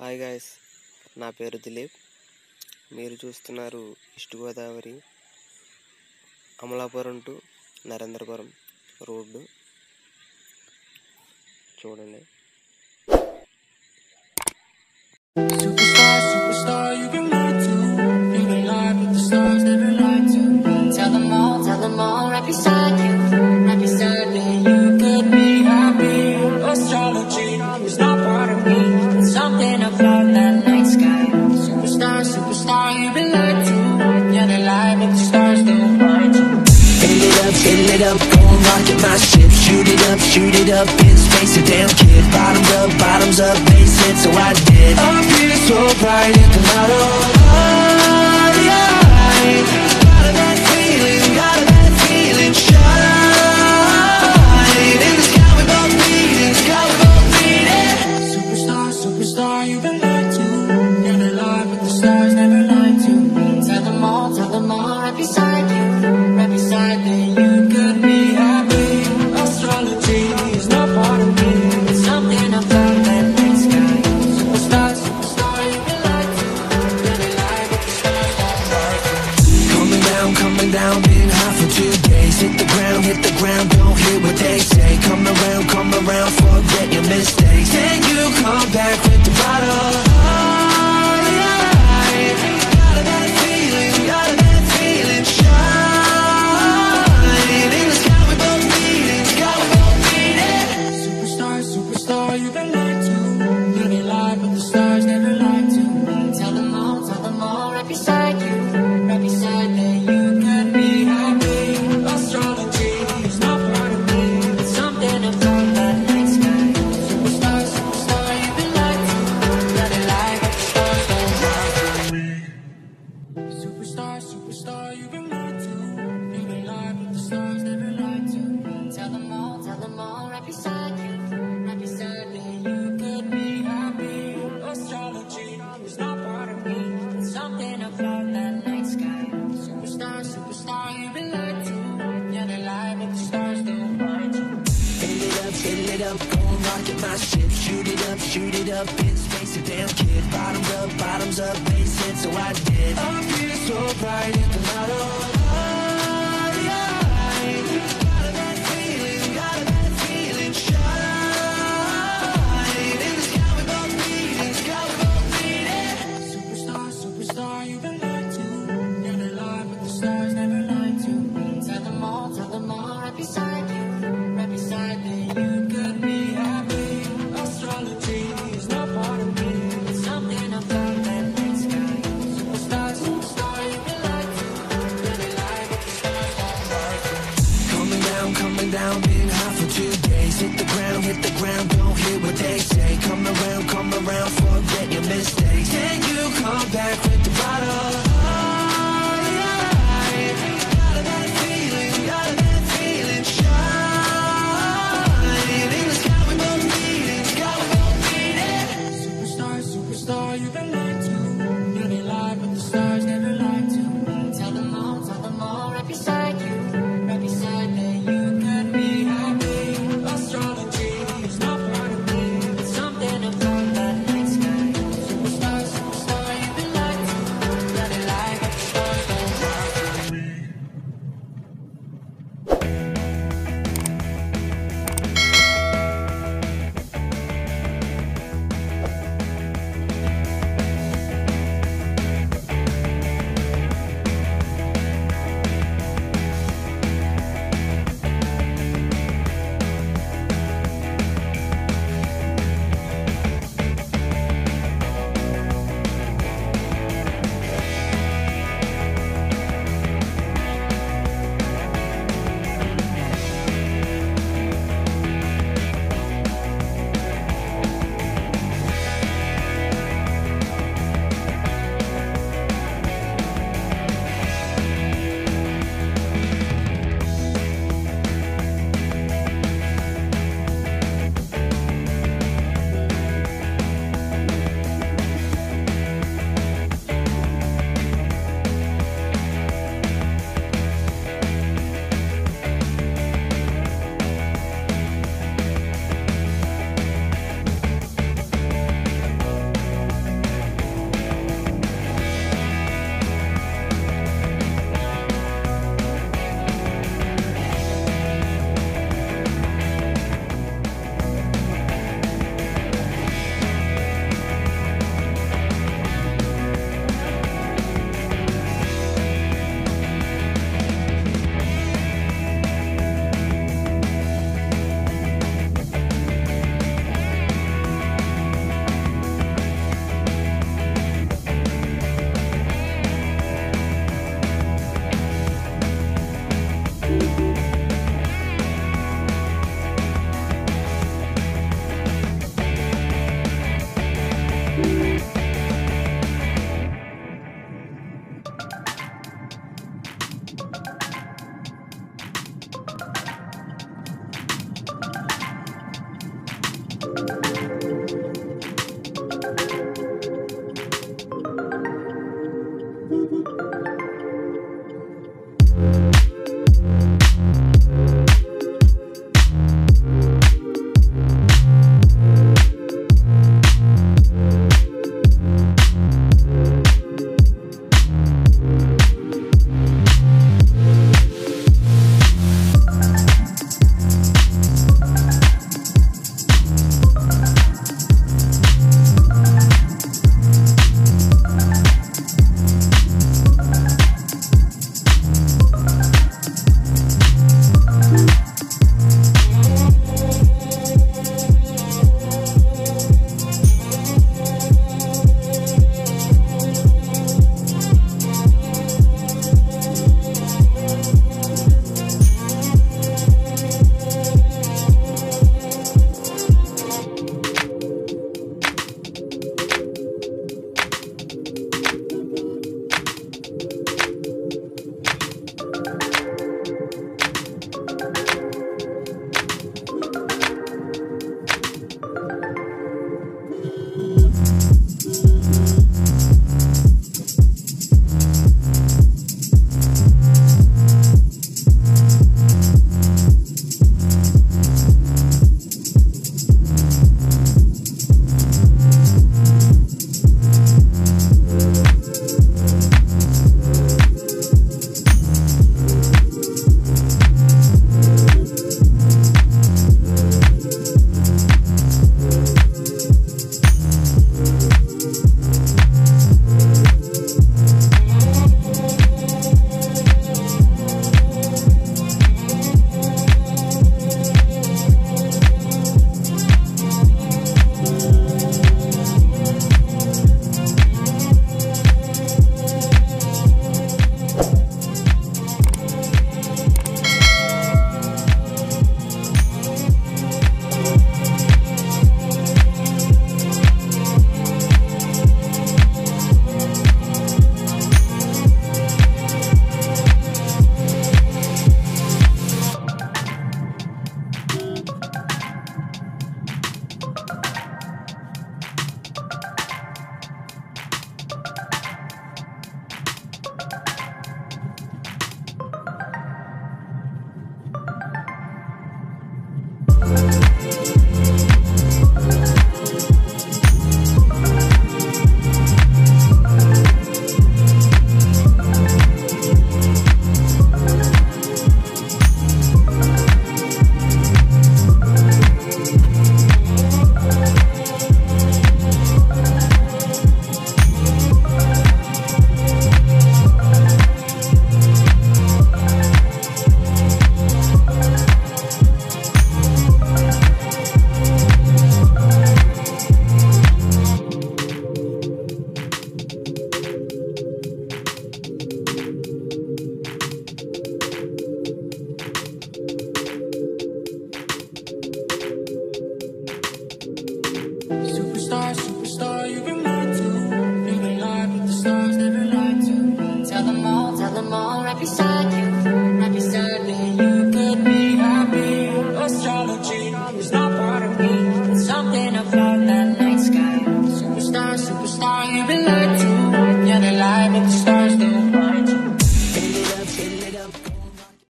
Hi guys, నా పేరు దిలీప్. మీరు చూస్తున్నారు east Godavari Amalapuram to Narendrapuram road. చూడండి, it up, go and rocket my ship. Shoot it up in space, a damn kid. Bottoms up, base it, so I did. Up here so bright, it comes out of light. Got a bad feeling, shine. In the sky we both meet, in the sky we both meet it. Superstar, superstar, you've been lied to. You're the light, but the stars never lied to. Tell them all, right beside you, right beside me. Hit the ground, don't hear what they say. Come around, forget your mistakes. Then you come back with the bottle. Shoot it up in space, a damn kid. Bottoms up, base it, so I did. Up here so bright, it comes out of light. Got a bad feeling, shine. In the sky we both meet, in the sky we both meet it. Superstar, superstar, you've been lied to. You're the light, but the stars never lied to. Tell them all, right beside you, right beside me. You could be happy. Astrology. Don't hear what they say. Come around, forget your mistakes. Then you come back with the bottle. It's not